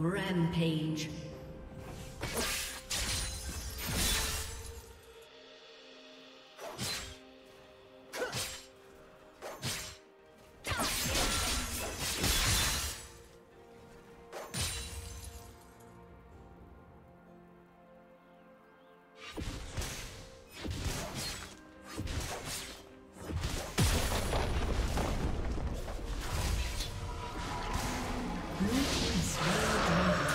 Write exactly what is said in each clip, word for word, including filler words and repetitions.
Rampage. Blue team's turret down.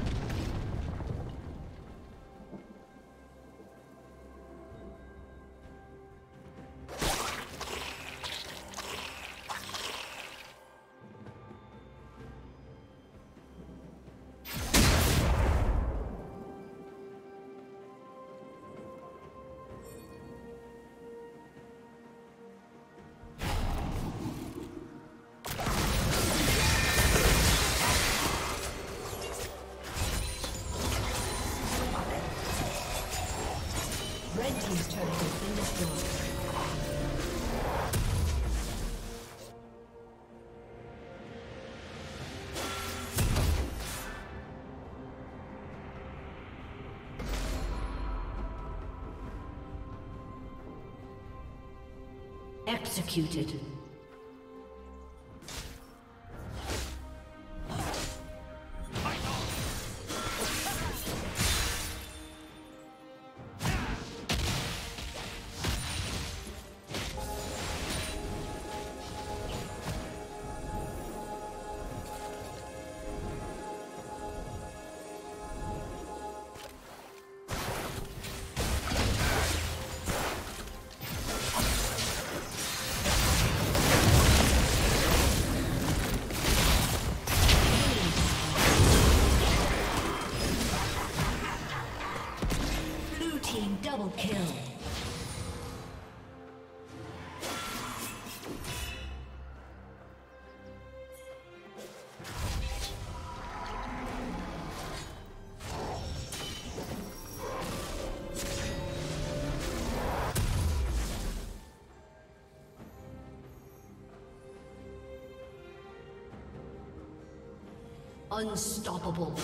Executed. Unstoppable.